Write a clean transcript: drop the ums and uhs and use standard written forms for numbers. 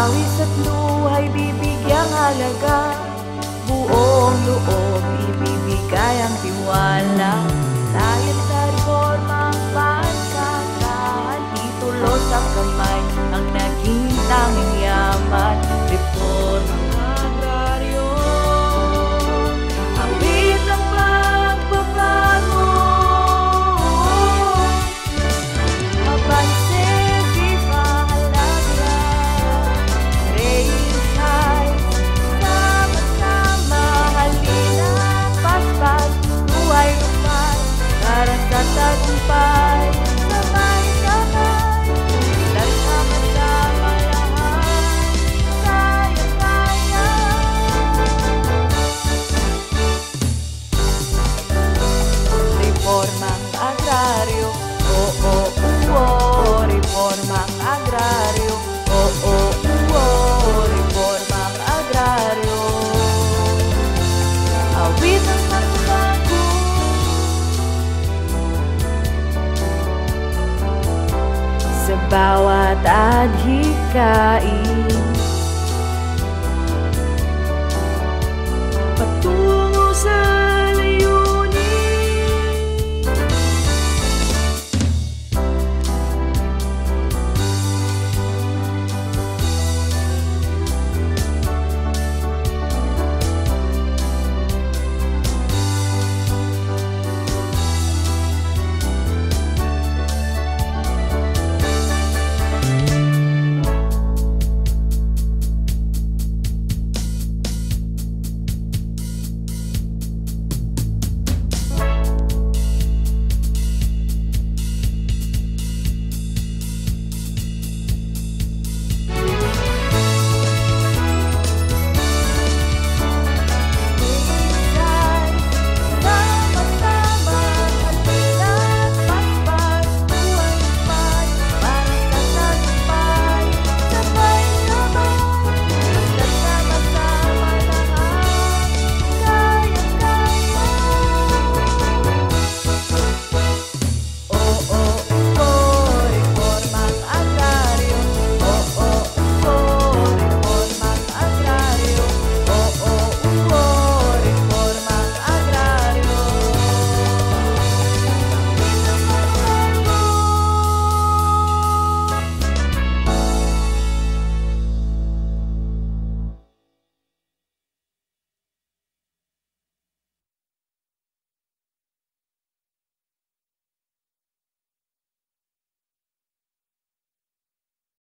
Pawis at luha, ibibig ang halaga. Buong loob, ibibigay ang tiwala. Tayo't narforma ang pagsasaan. Itulos ang kamay, ang naging taming yaman. Reforma. Bawat adhikain.